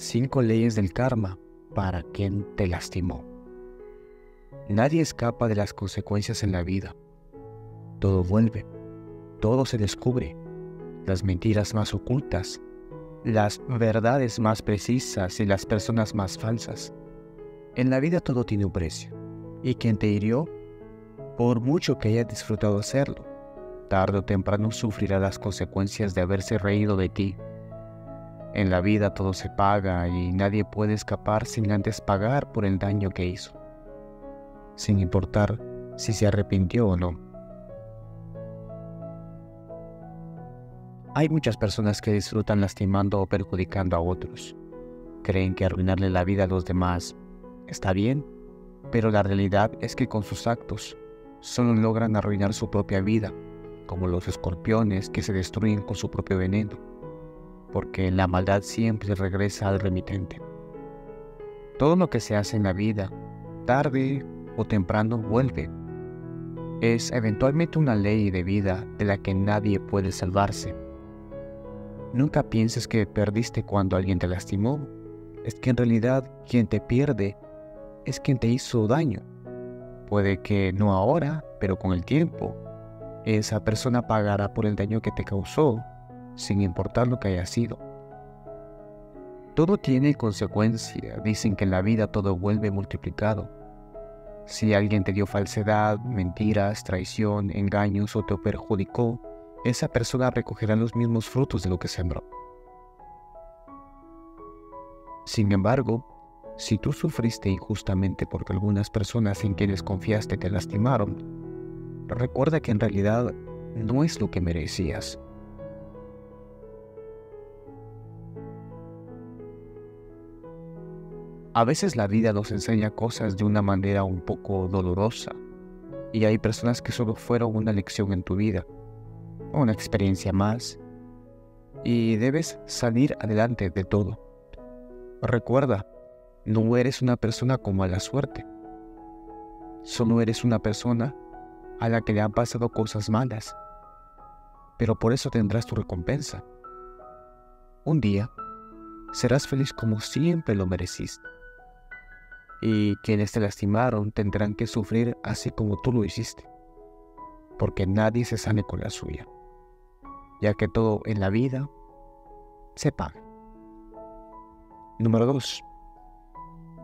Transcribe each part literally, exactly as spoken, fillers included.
Cinco leyes del karma para quien te lastimó. Nadie escapa de las consecuencias en la vida. Todo vuelve, todo se descubre. Las mentiras más ocultas, las verdades más precisas y las personas más falsas. En la vida todo tiene un precio, y quien te hirió, por mucho que haya disfrutado hacerlo, tarde o temprano sufrirá las consecuencias de haberse reído de ti. En la vida todo se paga y nadie puede escapar sin antes pagar por el daño que hizo, sin importar si se arrepintió o no. Hay muchas personas que disfrutan lastimando o perjudicando a otros. Creen que arruinarle la vida a los demás está bien, pero la realidad es que con sus actos solo logran arruinar su propia vida, como los escorpiones que se destruyen con su propio veneno, porque la maldad siempre regresa al remitente. Todo lo que se hace en la vida, tarde o temprano, vuelve. Es eventualmente una ley de vida de la que nadie puede salvarse. Nunca pienses que perdiste cuando alguien te lastimó. Es que en realidad quien te pierde es quien te hizo daño. Puede que no ahora, pero con el tiempo, esa persona pagará por el daño que te causó, sin importar lo que haya sido. Todo tiene consecuencia. Dicen que en la vida todo vuelve multiplicado. Si alguien te dio falsedad, mentiras, traición, engaños o te perjudicó, esa persona recogerá los mismos frutos de lo que sembró. Sin embargo, si tú sufriste injustamente porque algunas personas en quienes confiaste te lastimaron, recuerda que en realidad no es lo que merecías. A veces la vida nos enseña cosas de una manera un poco dolorosa, y hay personas que solo fueron una lección en tu vida, una experiencia más, y debes salir adelante de todo. Recuerda, no eres una persona con mala suerte, solo eres una persona a la que le han pasado cosas malas, pero por eso tendrás tu recompensa. Un día serás feliz como siempre lo mereciste. Y quienes te lastimaron tendrán que sufrir así como tú lo hiciste, porque nadie se sale con la suya, ya que todo en la vida se paga. Número dos.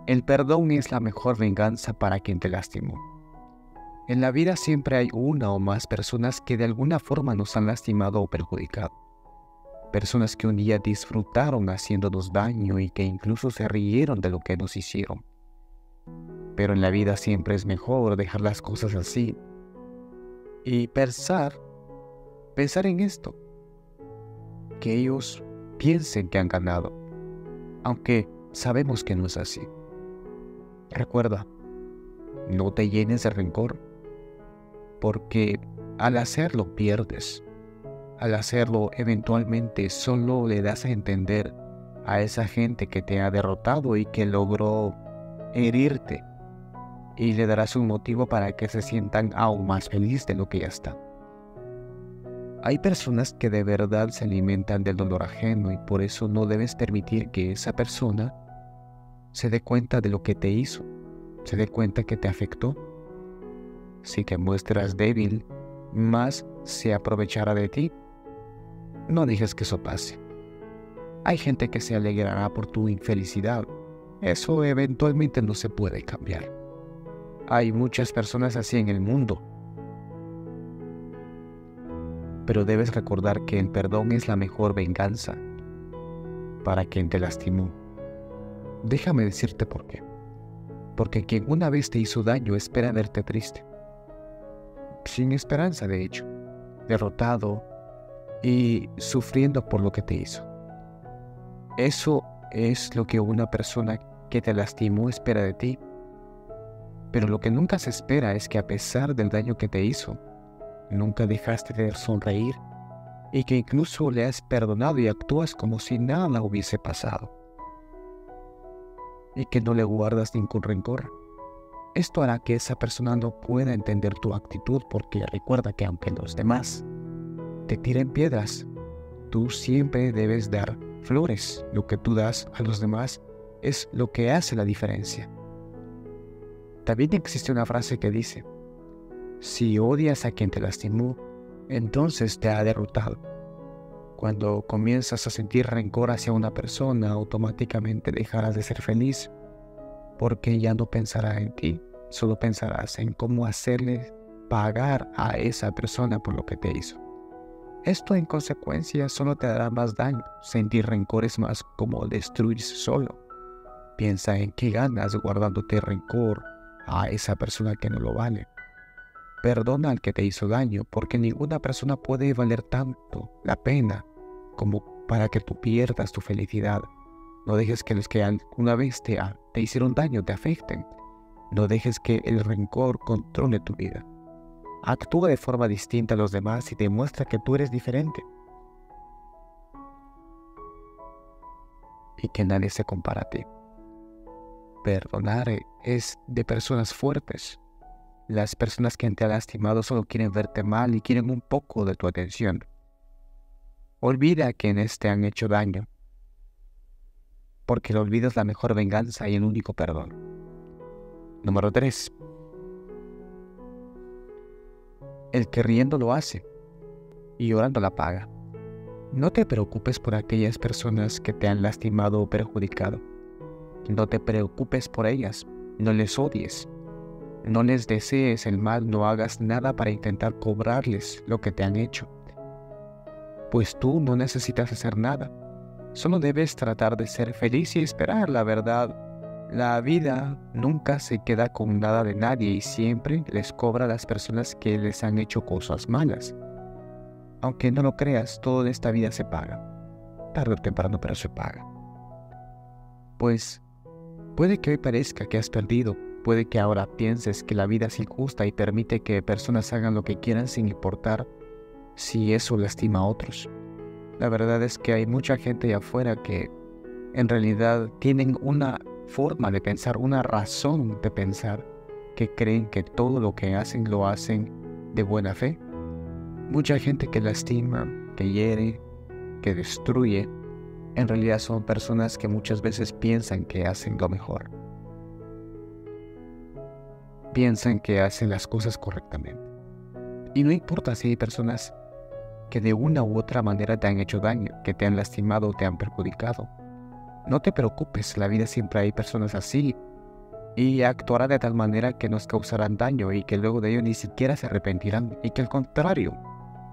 El perdón es la mejor venganza para quien te lastimó. En la vida siempre hay una o más personas que de alguna forma nos han lastimado o perjudicado. Personas que un día disfrutaron haciéndonos daño y que incluso se rieron de lo que nos hicieron. Pero en la vida siempre es mejor dejar las cosas así y pensar, pensar en esto, que ellos piensen que han ganado, aunque sabemos que no es así. Recuerda, no te llenes de rencor, porque al hacerlo pierdes. Al hacerlo, eventualmente solo le das a entender a esa gente que te ha derrotado y que logró herirte, y le darás un motivo para que se sientan aún más feliz de lo que ya están. Hay personas que de verdad se alimentan del dolor ajeno, y por eso no debes permitir que esa persona se dé cuenta de lo que te hizo, se dé cuenta que te afectó. Si te muestras débil, más se aprovechará de ti. No dejes que eso pase. Hay gente que se alegrará por tu infelicidad. Eso eventualmente no se puede cambiar. Hay muchas personas así en el mundo. Pero debes recordar que el perdón es la mejor venganza para quien te lastimó. Déjame decirte por qué. Porque quien una vez te hizo daño espera verte triste, sin esperanza de hecho, derrotado y sufriendo por lo que te hizo. Eso es lo que una persona que te lastimó espera de ti. Pero lo que nunca se espera es que, a pesar del daño que te hizo, nunca dejaste de sonreír y que incluso le has perdonado y actúas como si nada hubiese pasado, y que no le guardas ningún rencor. Esto hará que esa persona no pueda entender tu actitud, porque recuerda que aunque los demás te tiren piedras, tú siempre debes dar flores. Lo que tú das a los demás es lo que hace la diferencia. También existe una frase que dice: si odias a quien te lastimó, entonces te ha derrotado. Cuando comienzas a sentir rencor hacia una persona, automáticamente dejarás de ser feliz, porque ya no pensará en ti, solo pensarás en cómo hacerle pagar a esa persona por lo que te hizo. Esto en consecuencia solo te dará más daño. Sentir rencor es más como destruirse solo. Piensa en qué ganas guardándote rencor a esa persona que no lo vale. Perdona al que te hizo daño, porque ninguna persona puede valer tanto la pena como para que tú pierdas tu felicidad. No dejes que los que alguna vez te, te hicieron daño te afecten. No dejes que el rencor controle tu vida. Actúa de forma distinta a los demás y demuestra que tú eres diferente y que nadie se compara a ti. Perdonar es de personas fuertes. Las personas que te han lastimado solo quieren verte mal y quieren un poco de tu atención. Olvida a quienes te han hecho daño, porque el olvido es la mejor venganza y el único perdón. Número tres. El que riendo lo hace y llorando la paga. No te preocupes por aquellas personas que te han lastimado o perjudicado. No te preocupes por ellas, no les odies, no les desees el mal, no hagas nada para intentar cobrarles lo que te han hecho, pues tú no necesitas hacer nada. Solo debes tratar de ser feliz y esperar la verdad. La vida nunca se queda con nada de nadie y siempre les cobra a las personas que les han hecho cosas malas. Aunque no lo creas, todo en esta vida se paga. Tarde o temprano, pero se paga. Pues puede que hoy parezca que has perdido, puede que ahora pienses que la vida es injusta y permite que personas hagan lo que quieran sin importar si eso lastima a otros. La verdad es que hay mucha gente allá afuera que en realidad tienen una forma de pensar, una razón de pensar, que creen que todo lo que hacen lo hacen de buena fe. Mucha gente que lastima, que hiere, que destruye, en realidad son personas que muchas veces piensan que hacen lo mejor. Piensan que hacen las cosas correctamente. Y no importa si hay personas que de una u otra manera te han hecho daño, que te han lastimado o te han perjudicado. No te preocupes, la vida siempre hay personas así y actuarán de tal manera que nos causarán daño y que luego de ello ni siquiera se arrepentirán y que al contrario,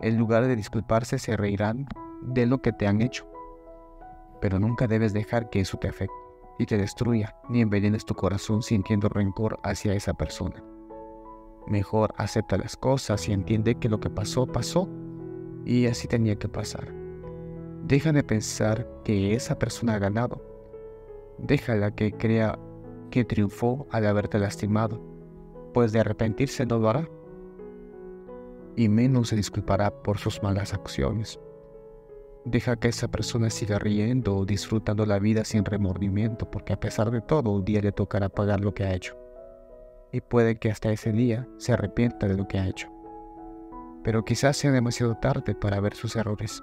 en lugar de disculparse se reirán de lo que te han hecho. Pero nunca debes dejar que eso te afecte y te destruya, ni envenenes tu corazón sintiendo rencor hacia esa persona. Mejor acepta las cosas y entiende que lo que pasó, pasó. Y así tenía que pasar. Deja de pensar que esa persona ha ganado. Déjala que crea que triunfó al haberte lastimado, pues de arrepentirse no lo hará, y menos se disculpará por sus malas acciones. Deja que esa persona siga riendo o disfrutando la vida sin remordimiento, porque a pesar de todo, un día le tocará pagar lo que ha hecho. Y puede que hasta ese día se arrepienta de lo que ha hecho, pero quizás sea demasiado tarde para ver sus errores.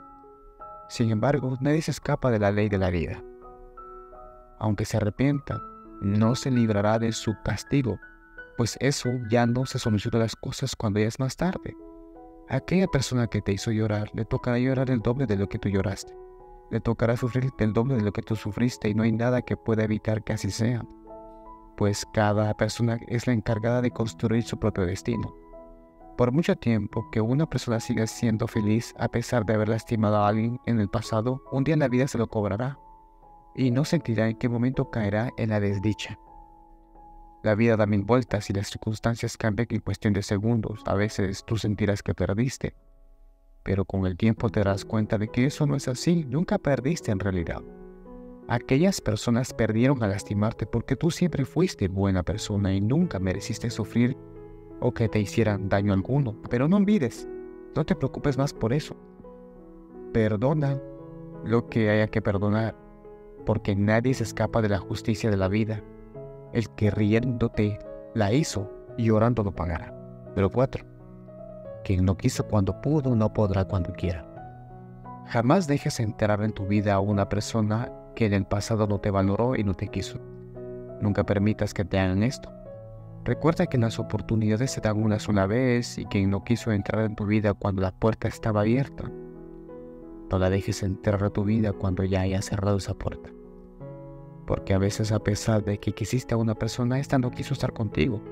Sin embargo, nadie se escapa de la ley de la vida. Aunque se arrepienta, no se librará de su castigo, pues eso ya no se soluciona las cosas cuando ya es más tarde. Aquella persona que te hizo llorar, le tocará llorar el doble de lo que tú lloraste. Le tocará sufrir el doble de lo que tú sufriste y no hay nada que pueda evitar que así sea, pues cada persona es la encargada de construir su propio destino. Por mucho tiempo que una persona siga siendo feliz a pesar de haber lastimado a alguien en el pasado, un día en la vida se lo cobrará y no sentirá en qué momento caerá en la desdicha. La vida da mil vueltas y las circunstancias cambian en cuestión de segundos. A veces tú sentirás que perdiste, pero con el tiempo te darás cuenta de que eso no es así, nunca perdiste en realidad. Aquellas personas perdieron al lastimarte porque tú siempre fuiste buena persona y nunca mereciste sufrir o que te hicieran daño alguno, pero no olvides, no te preocupes más por eso. Perdona lo que haya que perdonar, porque nadie se escapa de la justicia de la vida. El que riéndote la hizo y llorando lo pagará. Pero cuatro. Quien no quiso cuando pudo, no podrá cuando quiera. Jamás dejes entrar en tu vida a una persona que en el pasado no te valoró y no te quiso. Nunca permitas que te hagan esto. Recuerda que las oportunidades se dan una sola vez y quien no quiso entrar en tu vida cuando la puerta estaba abierta, no la dejes entrar a tu vida cuando ya hayas cerrado esa puerta. Porque a veces, a pesar de que quisiste a una persona, esta no quiso estar contigo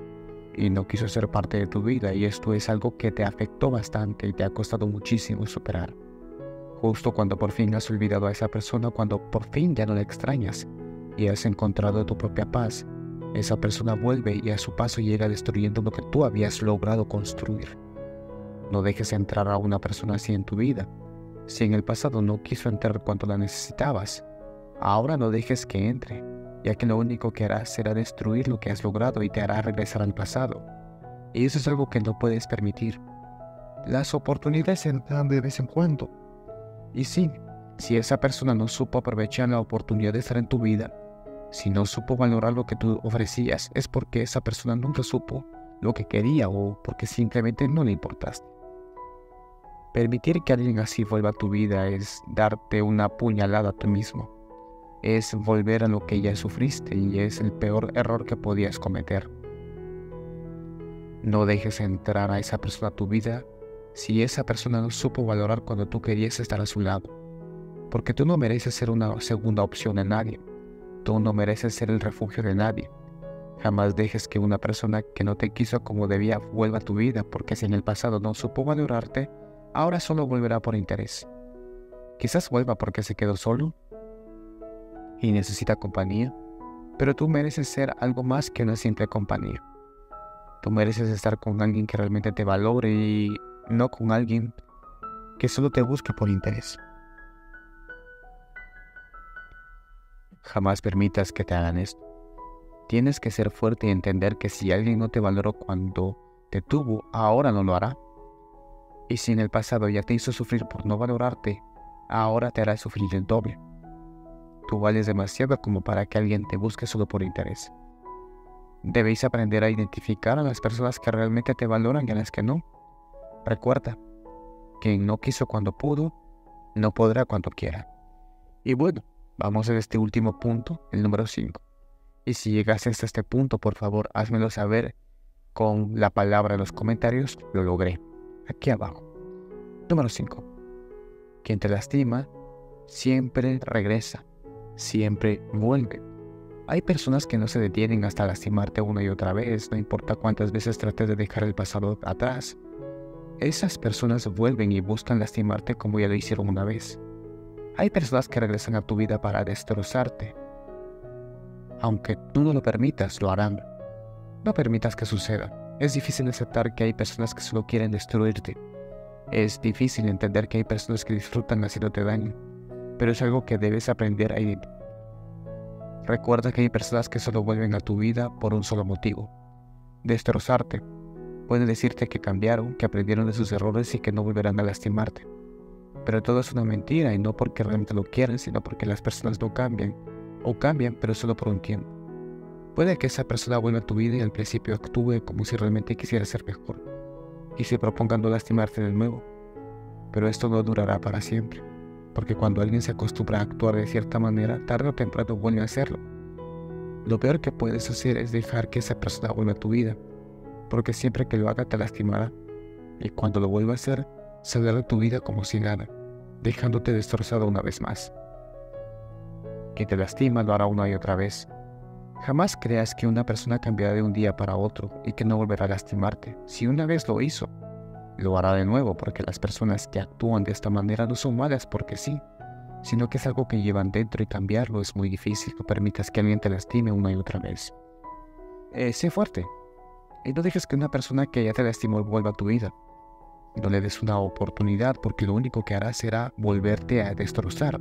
y no quiso ser parte de tu vida, y esto es algo que te afectó bastante y te ha costado muchísimo superar. Justo cuando por fin has olvidado a esa persona, cuando por fin ya no la extrañas y has encontrado tu propia paz, esa persona vuelve y a su paso llega destruyendo lo que tú habías logrado construir. No dejes entrar a una persona así en tu vida. Si en el pasado no quiso entrar cuando la necesitabas, ahora no dejes que entre, ya que lo único que hará será destruir lo que has logrado y te hará regresar al pasado. Y eso es algo que no puedes permitir. Las oportunidades entran de vez en cuando. Y sí, si esa persona no supo aprovechar la oportunidad de estar en tu vida, si no supo valorar lo que tú ofrecías, es porque esa persona nunca supo lo que quería o porque simplemente no le importaste. Permitir que alguien así vuelva a tu vida es darte una puñalada a ti mismo. Es volver a lo que ya sufriste y es el peor error que podías cometer. No dejes entrar a esa persona a tu vida si esa persona no supo valorar cuando tú querías estar a su lado. Porque tú no mereces ser una segunda opción de nadie. Tú no mereces ser el refugio de nadie. Jamás dejes que una persona que no te quiso como debía vuelva a tu vida, porque si en el pasado no supo valorarte, ahora solo volverá por interés. Quizás vuelva porque se quedó solo y necesita compañía, pero tú mereces ser algo más que una simple compañía. Tú mereces estar con alguien que realmente te valore y no con alguien que solo te busque por interés. Jamás permitas que te hagan esto. Tienes que ser fuerte y entender que si alguien no te valoró cuando te tuvo, ahora no lo hará. Y si en el pasado ya te hizo sufrir por no valorarte, ahora te hará sufrir el doble. Tú vales demasiado como para que alguien te busque solo por interés. Debéis aprender a identificar a las personas que realmente te valoran y a las que no. Recuerda, quien no quiso cuando pudo, no podrá cuando quiera. Y bueno, vamos a este último punto, el número cinco. Y si llegas hasta este punto, por favor, házmelo saber con la palabra en los comentarios, lo logré, aquí abajo. Número cinco. Quien te lastima, siempre regresa, siempre vuelve. Hay personas que no se detienen hasta lastimarte una y otra vez, no importa cuántas veces trates de dejar el pasado atrás. Esas personas vuelven y buscan lastimarte como ya lo hicieron una vez. Hay personas que regresan a tu vida para destrozarte. Aunque tú no lo permitas, lo harán. No permitas que suceda. Es difícil aceptar que hay personas que solo quieren destruirte. Es difícil entender que hay personas que disfrutan haciéndote daño. Pero es algo que debes aprender a identificar. Recuerda que hay personas que solo vuelven a tu vida por un solo motivo: destrozarte. Pueden decirte que cambiaron, que aprendieron de sus errores y que no volverán a lastimarte. Pero todo es una mentira, y no porque realmente lo quieran, sino porque las personas no cambian, o cambian pero solo por un tiempo. Puede que esa persona vuelva a tu vida y al principio actúe como si realmente quisiera ser mejor, y se proponga no lastimarte de nuevo. Pero esto no durará para siempre, porque cuando alguien se acostumbra a actuar de cierta manera, tarde o temprano vuelve a hacerlo. Lo peor que puedes hacer es dejar que esa persona vuelva a tu vida, porque siempre que lo haga te lastimará, y cuando lo vuelva a hacer, saldrá de tu vida como si nada, dejándote destrozado una vez más. Quien te lastima lo hará una y otra vez. Jamás creas que una persona cambiará de un día para otro y que no volverá a lastimarte. Si una vez lo hizo, lo hará de nuevo, porque las personas que actúan de esta manera no son malas porque sí, sino que es algo que llevan dentro y cambiarlo es muy difícil. No permitas que alguien te lastime una y otra vez. Eh, sé fuerte y no dejes que una persona que ya te lastimó vuelva a tu vida. No le des una oportunidad, porque lo único que hará será volverte a destrozar.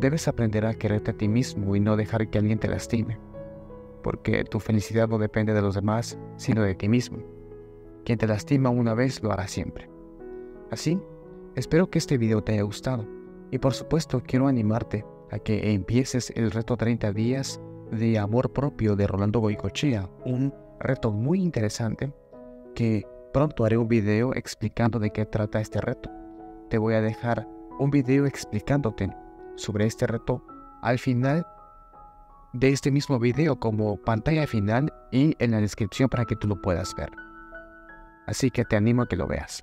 Debes aprender a quererte a ti mismo y no dejar que alguien te lastime, porque tu felicidad no depende de los demás, sino de ti mismo. Quien te lastima una vez lo hará siempre. Así, espero que este video te haya gustado, y por supuesto quiero animarte a que empieces el reto treinta días de amor propio de Rolando Boicochia, un reto muy interesante que pronto haré un video explicando de qué trata este reto. te voy a dejar un video explicándote sobre este reto al final de este mismo video como pantalla final y en la descripción para que tú lo puedas ver. Así que te animo a que lo veas.